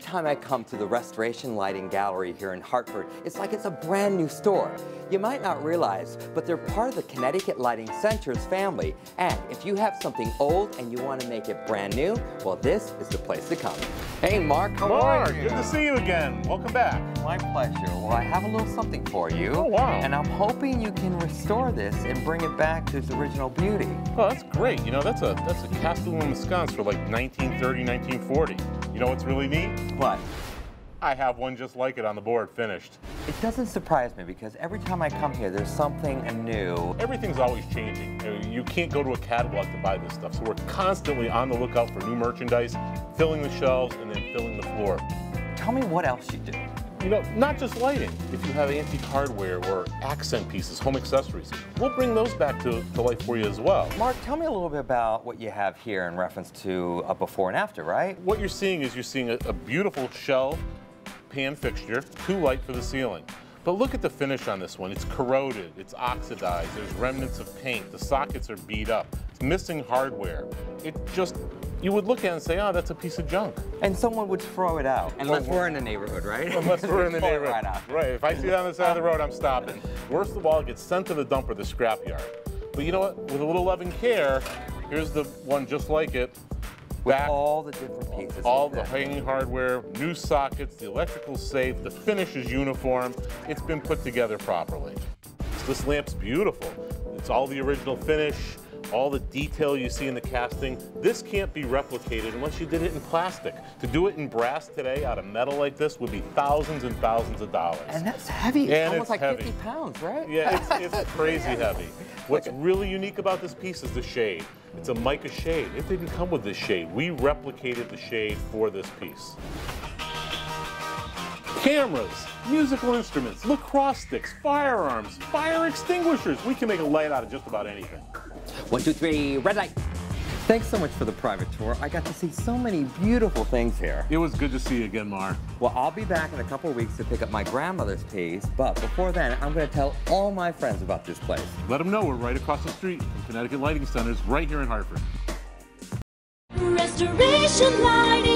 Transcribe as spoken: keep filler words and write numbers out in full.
Every time I come to the Restoration Lighting Gallery here in Hartford, it's like it's a brand new store. You might not realize, but they're part of the Connecticut Lighting Centers family. And if you have something old and you want to make it brand new, well, this is the place to come. Hey, Mark, how Mark, are you? Good to see you again. Welcome back. My pleasure. Well, I have a little something for you. Oh, wow. And I'm hoping you can restore this and bring it back to its original beauty. Oh, that's great. You know, that's a, that's a cast aluminum sconce for like nineteen thirty, nineteen forty. You know what's really neat? What? I have one just like it on the board, finished. It doesn't surprise me because every time I come here, there's something new. Everything's always changing. You can't go to a catalog to buy this stuff, so we're constantly on the lookout for new merchandise, filling the shelves and then filling the floor. Tell me what else you do. You know, not just lighting. If you have antique hardware or accent pieces, home accessories, we'll bring those back to, to life for you as well. Mark, tell me a little bit about what you have here in reference to a before and after, right? What you're seeing is you're seeing a, a beautiful shelf pan fixture, too light for the ceiling. But look at the finish on this one. It's corroded, it's oxidized, there's remnants of paint, the sockets are beat up, it's missing hardware. It just, you would look at it and say, oh, that's a piece of junk. And someone would throw it out. Unless well, we're in the neighborhood, right? Unless we're in the neighborhood. Right, out. Right, if I see it on the side of the road, I'm stopping. Worst of all, it gets sent to the dump or the scrapyard. But you know what, with a little love and care, here's the one just like it. With back, all the different pieces. All the hanging hardware, new sockets, the electrical safe, the finish is uniform. It's been put together properly. So this lamp's beautiful. It's all the original finish. All the detail you see in the casting, this can't be replicated unless you did it in plastic. To do it in brass today out of metal like this would be thousands and thousands of dollars. And that's heavy. And it's almost like heavy. fifty pounds, right? Yeah, it's, it's crazy heavy. What's really unique about this piece is the shade. It's a mica shade. It didn't come with this shade. We replicated the shade for this piece. Cameras, musical instruments, lacrosse sticks, firearms, fire extinguishers. We can make a light out of just about anything. One, two, three, red light. Thanks so much for the private tour. I got to see so many beautiful things here. It was good to see you again, Mar. Well, I'll be back in a couple of weeks to pick up my grandmother's piece, but before then, I'm going to tell all my friends about this place. Let them know we're right across the street from Connecticut Lighting Centers right here in Hartford. Restoration Lighting.